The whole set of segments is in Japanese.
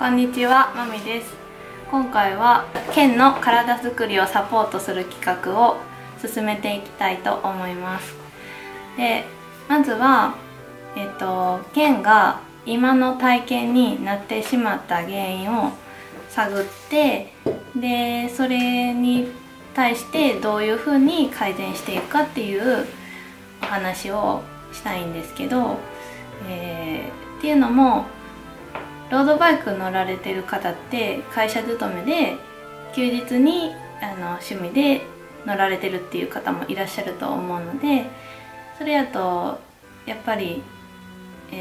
こんにちは、まみです。今回はKENの体づくりをサポートする企画を進めていきたいと思います。で、まずはKENが今の体型になってしまった原因を探って、でそれに対してどういうふうに改善していくかっていうお話をしたいんですけど、っていうのもロードバイク乗られてる方って会社勤めで休日に趣味で乗られてるっていう方もいらっしゃると思うので、それやとやっぱり、ト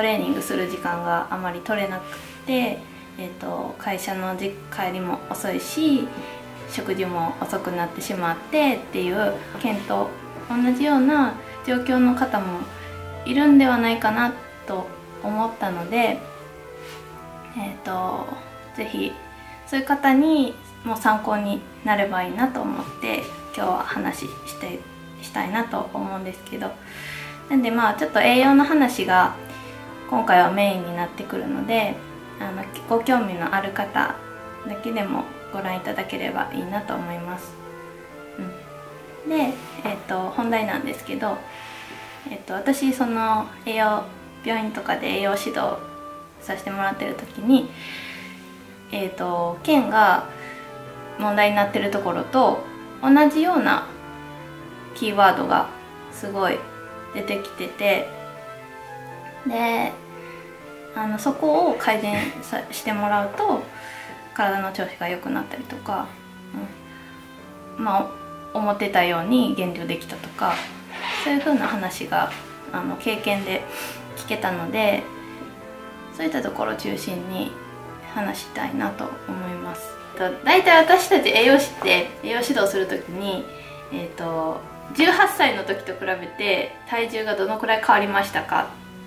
レーニングする時間があまり取れなくて、会社の帰りも遅いし食事も遅くなってしまってっていう件と同じような状況の方もいるんではないかなと思ったので。ぜひそういう方にも参考になればいいなと思って今日は話したいなと思うんですけど、なんでまあちょっと栄養の話が今回はメインになってくるので、ご興味のある方だけでもご覧いただければいいなと思います。うん、で、本題なんですけど、私その栄養病院とかで栄養指導させてもらってる時に、KENが問題になってるところと同じようなキーワードがすごい出てきてて、でそこを改善してもらうと体の調子が良くなったりとか、うん、まあ思ってたように減量できたとか、そういうふうな話が経験で聞けたので。そういったところを中心に話したいなと思います。大体私たち栄養士って栄養指導する時に、18歳の時と比べて体重がどのくらい変わりましたか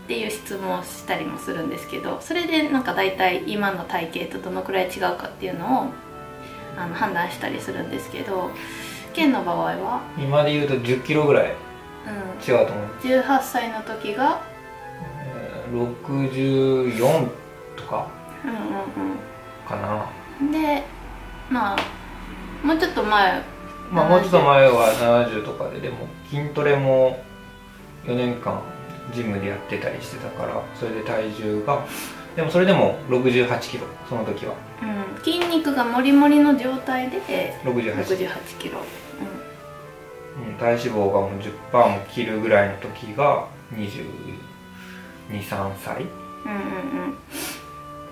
っていう質問をしたりもするんですけど、それでなんか大体今の体型とどのくらい違うかっていうのを判断したりするんですけど、KENの場合は今で言うと10キロぐらい違うと思う。18歳の時が64とかかな。でまあもうちょっと前、まあもうちょっと前は70とかで、でも筋トレも4年間ジムでやってたりしてたから、それで体重がでもそれでも68キロその時は、うん、筋肉がモリモリの状態で68キロ、うん、体脂肪がもう 10% も切るぐらいの時が22、3歳の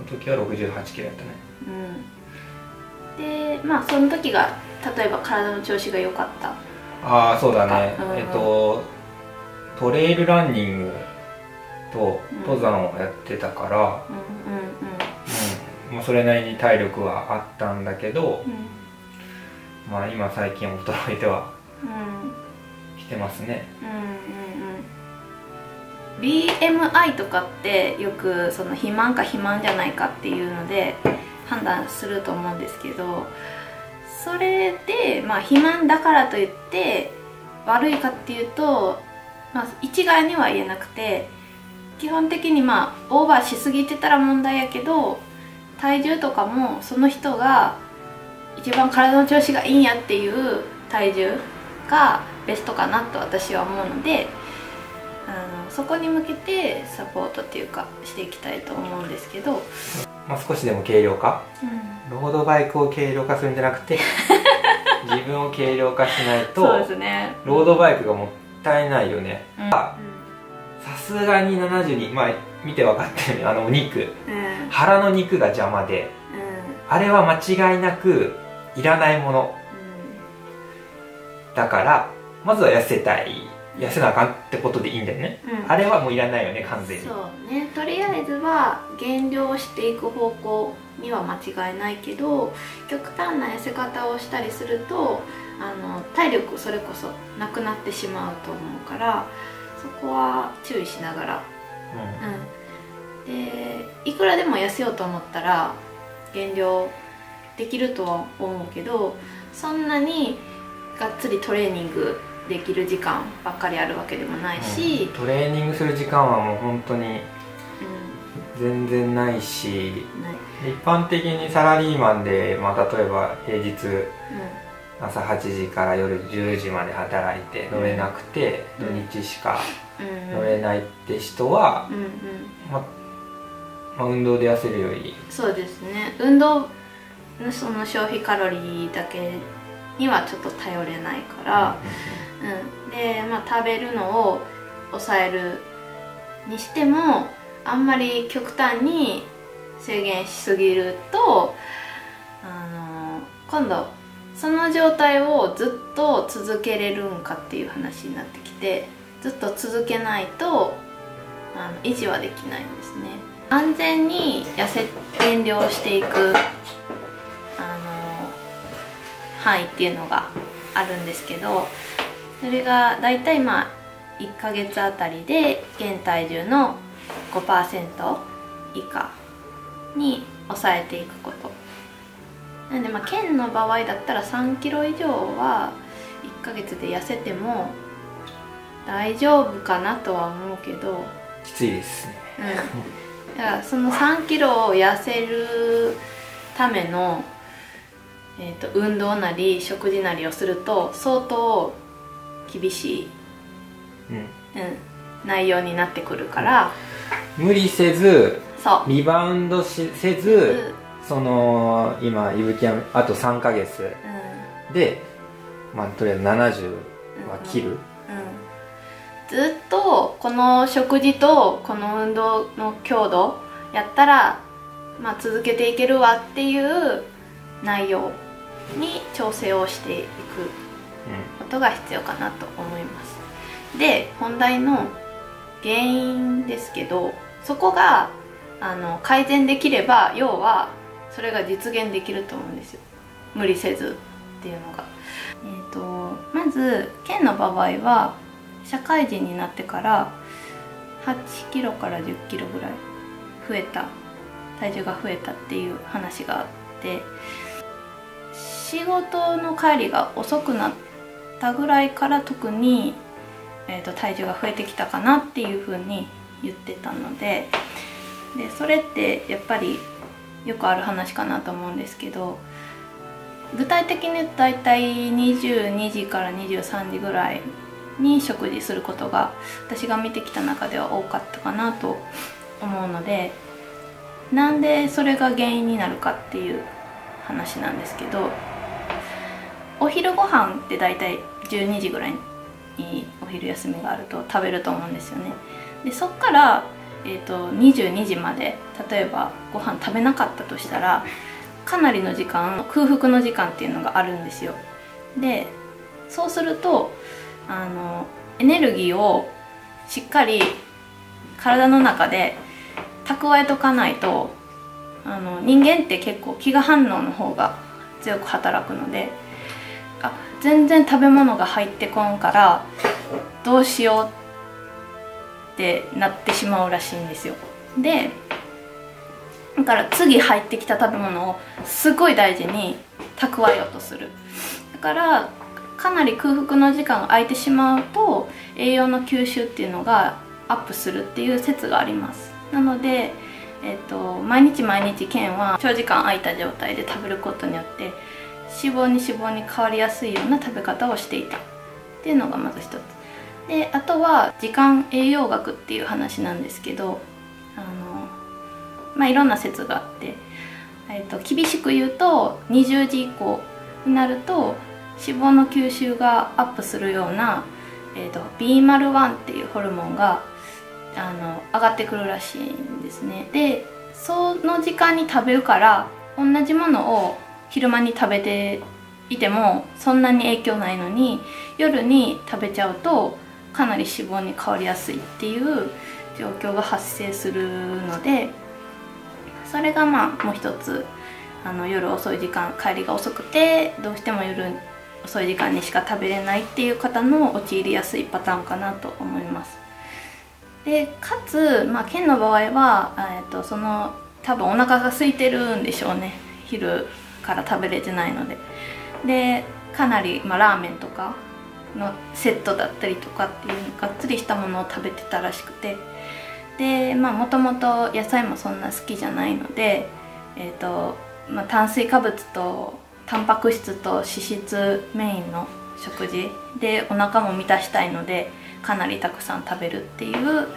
時は68キロやったね、うん、でまあその時が例えば体の調子が良かった、ああそうだね、うん、トレイルランニングと登山をやってたから、それなりに体力はあったんだけど、うん、まあ今最近衰えてはきてますね。BMI とかってよくその肥満か肥満じゃないかっていうので判断すると思うんですけど、それでまあ肥満だからといって悪いかっていうと、まあ、一概には言えなくて、基本的にまあオーバーしすぎてたら問題やけど、体重とかもその人が一番体の調子がいいんやっていう体重がベストかなと私は思うので。そこに向けてサポートっていうかしていきたいと思うんですけど、まあ少しでも軽量化、うん、ロードバイクを軽量化するんじゃなくて自分を軽量化しないとそうですね、ロードバイクがもったいないよね。さすがに72、まあ見て分かってるよ、お肉、うん、腹の肉が邪魔で、うん、あれは間違いなくいらないもの、うん、だからまずは痩せたい、痩せなあかんってことでいいんだよね、うん、あれはもういらないよね完全に。そうね、とりあえずは減量していく方向には間違いないけど、極端な痩せ方をしたりすると体力それこそなくなってしまうと思うから、そこは注意しながら、うん、うん、でいくらでも痩せようと思ったら減量できるとは思うけど、そんなにがっつりトレーニングできる時間ばっかりあるわけでもないし、うん、トレーニングする時間はもう本当に全然ないし、一般的にサラリーマンで、まあ、例えば平日朝8時から夜10時まで働いて乗れなくて、うん、土日しか乗れないって人は、うんうん、まあ、運動で痩せるより、そうですね、運動のその消費カロリーだけにはちょっと頼れないから、うん、で、まあ、食べるのを抑えるにしてもあんまり極端に制限しすぎると、今度その状態をずっと続けれるんかっていう話になってきて、ずっと続けないと維持はできないんですね。安全に減量していく範囲っていうのがあるんですけど、それがだいたいまあ1ヶ月あたりで現体重の5% 以下に抑えていくこと。なんで、まあ、KENの場合だったら3キロ以上は1ヶ月で痩せても大丈夫かなとは思うけど、きついですね、うん、だからその3キロを痩せるための、運動なり食事なりをすると相当厳しい、うん、内容になってくるから、うん、無理せずリバウンドせず、その今伊吹はあと3ヶ月で、まあ、とりあえず70は切る、ずっとこの食事とこの運動の強度やったら、まあ、続けていけるわっていう内容に調整をしていくことが必要かなと思います。で、本題の原因ですけど、そこが改善できれば、要はそれが実現できると思うんですよ、無理せずっていうのが。まずKENの場合は社会人になってから8キロから10キロぐらい体重が増えたっていう話があって、仕事の帰りが遅くなったぐらいから特に、体重が増えてきたかなっていうふうに言ってたので。でそれってやっぱりよくある話かなと思うんですけど、具体的に言うと大体22時から23時ぐらいに食事することが私が見てきた中では多かったかなと思うので、なんでそれが原因になるかっていう話なんですけど、お昼ご飯って大体12時ぐらいにお昼休みがあると食べると思うんですよね。でそっから22時まで例えばご飯食べなかったとしたら、かなりの時間空腹の時間っていうのがあるんですよ。でそうするとエネルギーをしっかり体の中で蓄えとかないと、人間って結構飢餓反応の方が強く働くので、あ、全然食べ物が入ってこんからどうしようってなってしまうらしいんですよ。でだから次入ってきた食べ物をすごい大事に蓄えようとする。だからかなり空腹の時間が空いてしまうと栄養の吸収っていうのがアップするっていう説があります。なので、毎日毎日KENは長時間空いた状態で食べることによって脂肪に変わりやすいような食べ方をしていたっていうのがまず一つ。であとは時間栄養学っていう話なんですけど、まあ、いろんな説があって、厳しく言うと20時以降になると脂肪の吸収がアップするような、BMAL1 っていうホルモンが上がってくるらしいんですね。でその時間に食べるから同じものを昼間に食べていてもそんなに影響ないのに、夜に食べちゃうとかなり脂肪に変わりやすいっていう状況が発生するので、それがまあもう一つ、夜遅い時間、帰りが遅くてどうしても夜遅い時間にしか食べれないっていう方の陥りやすいパターンかなと思います。でかつ、まあ、KENの場合は、その多分お腹が空いてるんでしょうね、昼から食べれてないので。でかなり、まあ、ラーメンとかのセットだったりとかっていうがっつりしたものを食べてたらしくて、で、まあもともと野菜もそんな好きじゃないので、炭水化物とタンパク質と脂質メインの食事でお腹も満たしたいのでかなりたくさん食べるっていう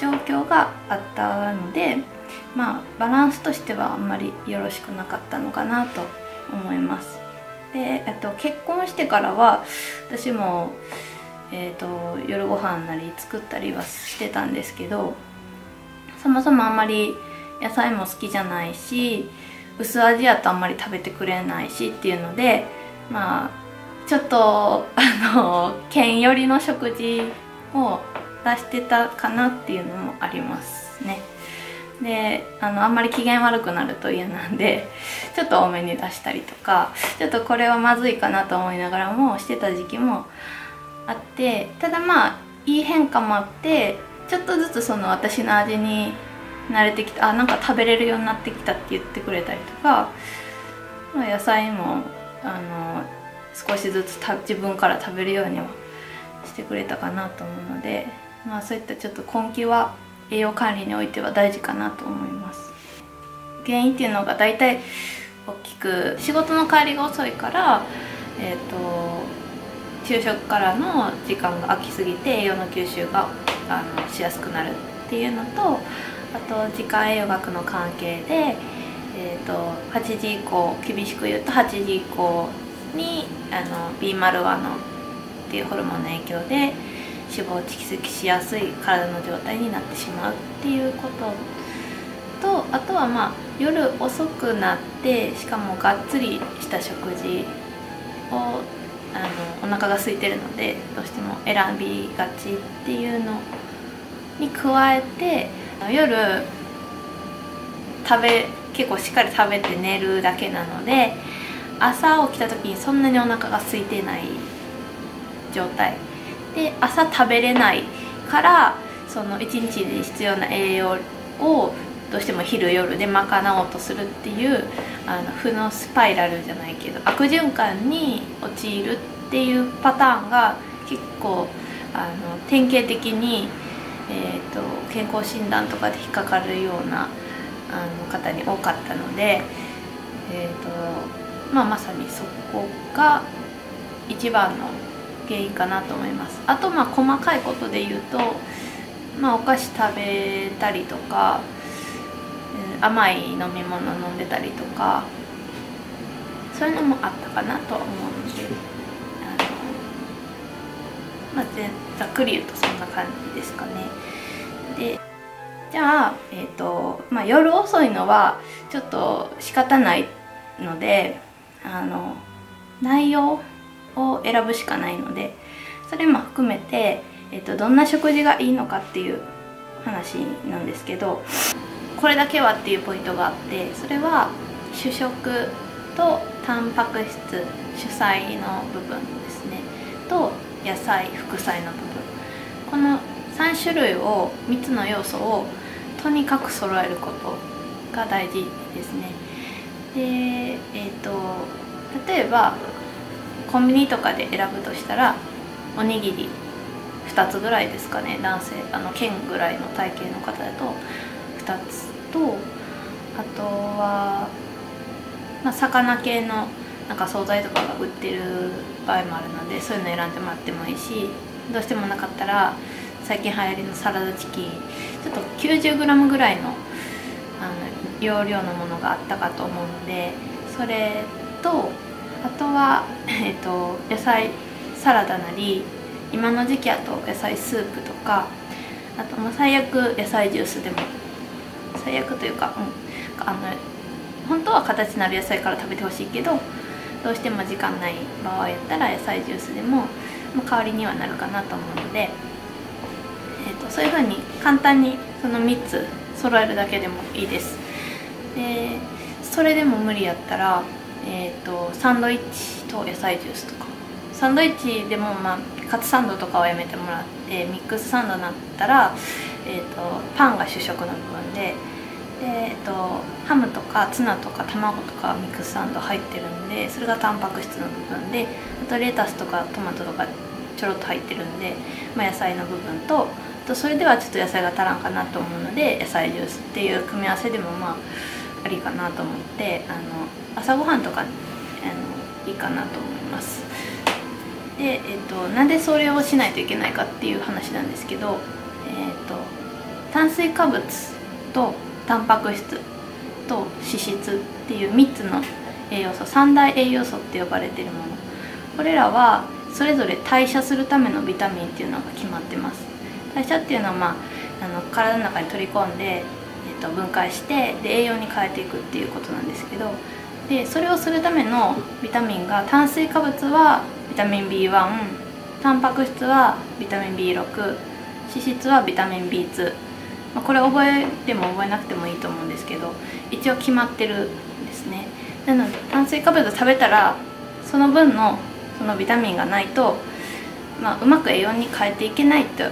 状況があったので、まあバランスとしてはあんまりよろしくなかったのかなと思います。で、結婚してからは私も、夜ご飯なり作ったりはしてたんですけど、そもそもあんまり野菜も好きじゃないし薄味やとあんまり食べてくれないしっていうので、まあちょっとKEN寄りの食事を出してたかなっていうのもありますね。で、あんまり機嫌悪くなると嫌なんでちょっと多めに出したりとか、ちょっとこれはまずいかなと思いながらもしてた時期もあって、ただまあいい変化もあってちょっとずつその私の味に慣れてきた、あ、なんか食べれるようになってきたって言ってくれたりとか、野菜も少しずつ自分から食べるようにはしてくれたかなと思うので、まあそういったちょっと根気は栄養管理においては大事かなと思います。原因っていうのが大体大きく仕事の帰りが遅いから、昼食からの時間が空きすぎて栄養の吸収がしやすくなるっていうのと、あと時間栄養学の関係で、8時以降、厳しく言うと8時以降にBMAL1 のっていうホルモンの影響で脂肪を蓄積しやすい体の状態になってしまうっていうことと、あとはまあ夜遅くなって、しかもがっつりした食事をお腹が空いてるのでどうしても選びがちっていうのに加えて、夜結構しっかり食べて寝るだけなので朝起きた時にそんなにお腹が空いてない状態で朝食べれないから、その一日で必要な栄養をどうしても昼夜で賄おうとするっていう負のスパイラルじゃないけど悪循環に陥るっていうパターンが結構典型的に、健康診断とかで引っかかるような方に多かったので、まさにそこが一番の原因かなと思います。あと細かいことで言うと、お菓子食べたりとか甘い飲み物飲んでたりとか、そういうのもあったかなとは思うので、ざっくり言うとそんな感じですかね。で、じゃあ、夜遅いのはちょっと仕方ないので内容を選ぶしかないので、それも含めて、どんな食事がいいのかっていう話なんですけど、これだけはっていうポイントがあって、それは主食とタンパク質、主菜の部分ですねと野菜、副菜の部分、この3種類を3つの要素をとにかく揃えることが大事ですね。で、例えばコンビニとかで選ぶとしたらおにぎり2つぐらいですかね、男性KENぐらいの体型の方だと2つと、あとは、魚系の惣菜とかが売ってる場合もあるので、そういうの選んでもらってもいいし、どうしてもなかったら最近流行りのサラダチキン、ちょっと 90g ぐらいの容量のものがあったかと思うので、それとあとは、野菜サラダなり、今の時期だと野菜スープとか、あと最悪野菜ジュースでも、最悪というか、本当は形のある野菜から食べてほしいけど、どうしても時間ない場合やったら野菜ジュースでも、代わりにはなるかなと思うので、そういうふうに簡単にその3つ揃えるだけでもいいです。で、それでも無理やったらサンドイッチと野菜ジュースとか、サンドイッチでもカツサンドとかはやめてもらって、ミックスサンドになったら、パンが主食の部分で、ハムとかツナとか卵とかミックスサンド入ってるんで、それがタンパク質の部分で、あとレタスとかトマトとかちょろっと入ってるんで、野菜の部分ととそれではちょっと野菜が足らんかなと思うので野菜ジュースっていう組み合わせでもまあありかなと思って、朝ごはんとかいいかなと思います。で、なんでそれをしないといけないかっていう話なんですけど、炭水化物とタンパク質と脂質っていう3つの栄養素、三大栄養素って呼ばれているもの、これらはそれぞれ代謝するためのビタミンっていうのが決まってます。代謝っていうのは、体の中に取り込んで、分解してで栄養に変えていくっていうことなんですけど、でそれをするためのビタミンが、炭水化物はビタミン B1、 タンパク質はビタミン B6、 脂質はビタミン B2、これ覚えても覚えなくてもいいと思うんですけど、一応決まってるんですね。なので炭水化物を食べたらその分のそのビタミンがないと、うまく栄養に変えていけないと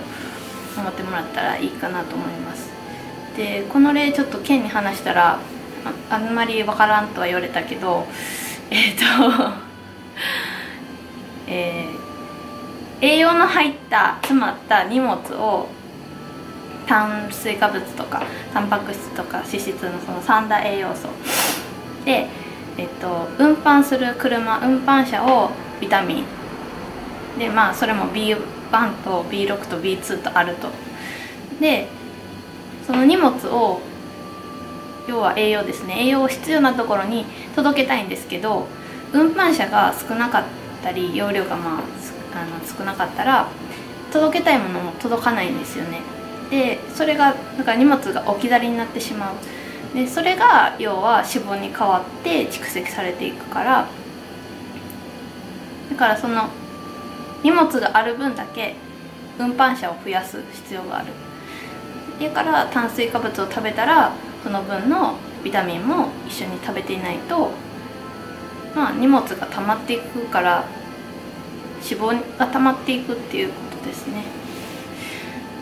思ってもらったらいいかなと思います。でこの例ちょっとKENに話したら あんまりわからんとは言われたけど、栄養の入った詰まった荷物を炭水化物とかタンパク質とか脂質のその三大栄養素で、運搬する車、運搬車をビタミンで、それも B1 と B6 と B2 とあると。でその荷物を、要は栄養ですね、栄養を必要なところに届けたいんですけど、運搬車が少なかったり容量が少なかったら届けたいものも届かないんですよね。でそれがだから荷物が置き去りになってしまう。でそれが要は脂肪に変わって蓄積されていくから、だからその荷物がある分だけ運搬車を増やす必要がある。だから炭水化物を食べたらその分のビタミンも一緒に食べていないと、荷物が溜まっていくから脂肪が溜まっていくっていうことですね。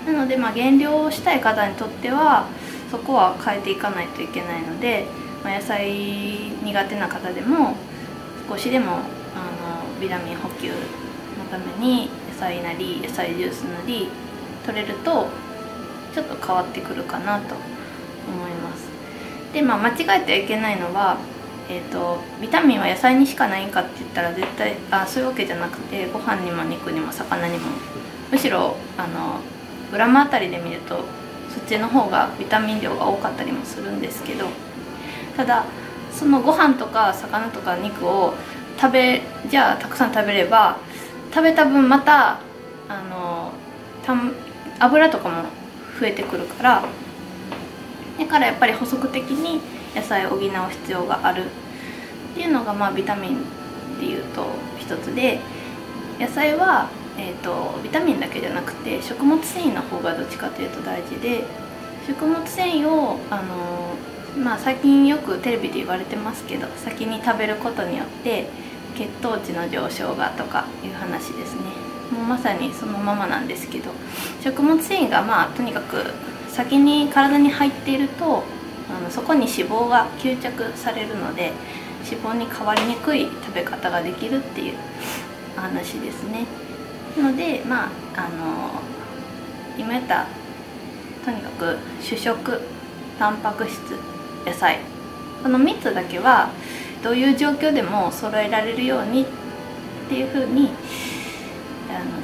なので、減量をしたい方にとってはそこは変えていかないといけないので、野菜苦手な方でも少しでもビタミン補給のために野菜なり野菜ジュースなり取れるとちょっと変わってくるかなと思います。で、間違えてはいけないのは、ビタミンは野菜にしかないんかって言ったら絶対そういうわけじゃなくて、ご飯にも肉にも魚にも、むしろグラムあたりで見るとそっちの方がビタミン量が多かったりもするんですけど、ただそのご飯とか魚とか肉をたくさん食べれば食べた分また油とかも増えてくるから、だからやっぱり補足的に野菜を補う必要があるっていうのが、ビタミンっていうと一つで、野菜はビタミンだけじゃなくて食物繊維の方がどっちかというと大事で、食物繊維を最近よくテレビで言われてますけど、先に食べることによって血糖値の上昇がとかいう話ですね。もうまさにそのままなんですけど、食物繊維がとにかく先に体に入っているとそこに脂肪が吸着されるので、脂肪に変わりにくい食べ方ができるっていう話ですね。なので、今言ったとにかく主食、タンパク質、野菜、この3つだけはどういう状況でも揃えられるようにっていう風に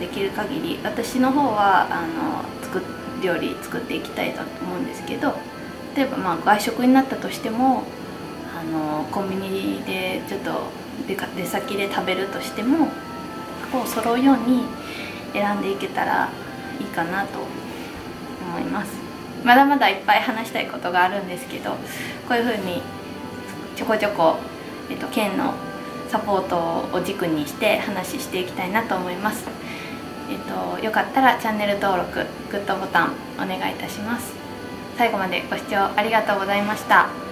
できる限り、私の方は料理作っていきたいと思うんですけど、例えば外食になったとしてもコンビニでちょっと出先で食べるとしてもを揃うように選んでいけたらいいかなと思います。まだまだいっぱい話したいことがあるんですけど、こういう風にちょこちょこKENのサポートを軸にして話していきたいなと思います。よかったらチャンネル登録、グッドボタンお願いいたします。最後までご視聴ありがとうございました。